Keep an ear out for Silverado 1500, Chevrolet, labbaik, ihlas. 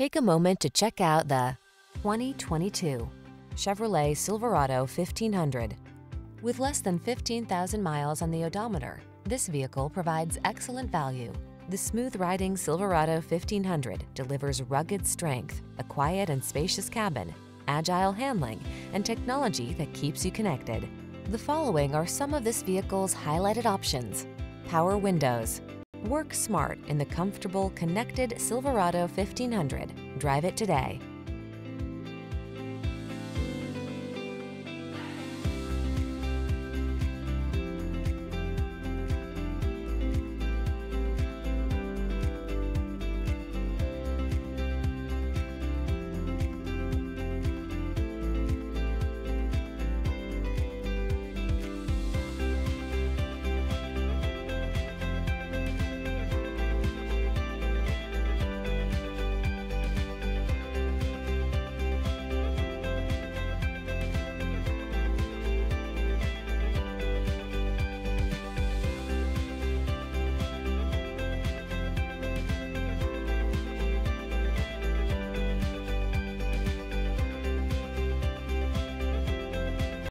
Take a moment to check out the 2022 Chevrolet Silverado 1500. With less than 15,000 miles on the odometer, this vehicle provides excellent value. The smooth-riding Silverado 1500 delivers rugged strength, a quiet and spacious cabin, agile handling, and technology that keeps you connected. The following are some of this vehicle's highlighted options: power windows. Work smart in the comfortable, connected Silverado 1500. Drive it today.